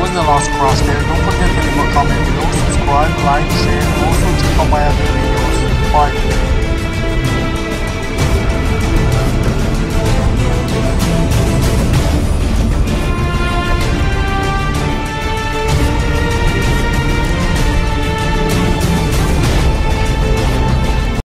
was the last cross there. Don't forget to leave a comment below, subscribe, like, share, and also check out my other videos. Bye.